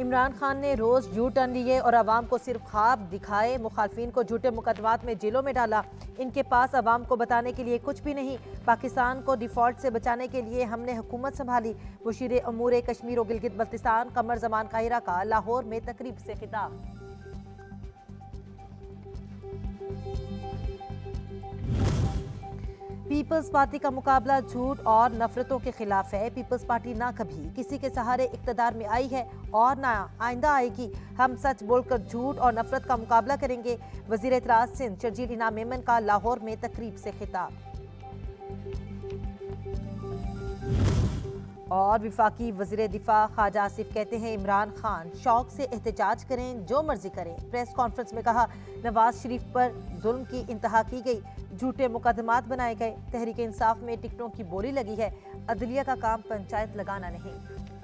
इमरान खान ने रोज़ U turn लिए और आवाम को सिर्फ ख्वाब दिखाए। मुखालफिन को झूठे मुकदमात में जेलों में डाला। इनके पास आवाम को बताने के लिए कुछ भी नहीं। पाकिस्तान को डिफ़ॉल्ट से बचाने के लिए हमने हुकूमत संभाली। मुशीरे अमूरे कश्मीर और गिलगित बल्तिस्तान कमर जमान काहिरा का लाहौर में तकरीब से खिताब। पीपल्स पार्टी का मुकाबला झूठ और नफरतों के खिलाफ है। पीपल्स पार्टी ना कभी किसी के सहारे इकतदार में आई है और ना आइंदा आएगी। हम सच बोलकर झूठ और नफरत का मुकाबला करेंगे। वजीर वजीराज सिंह चर्जीलिना मेमन का लाहौर में तकरीब से खिताब। और विफाकी वजीर दिफा ख्वाजा आसिफ कहते हैं इमरान खान शौक से एहतजाज करें, जो मर्जी करें। प्रेस कॉन्फ्रेंस में कहा नवाज शरीफ पर जुल्म की इंतहा की गई, झूठे मुकदमात बनाए गए। तहरीक इंसाफ में टिकटों की बोली लगी है। अदलिया का काम पंचायत लगाना नहीं।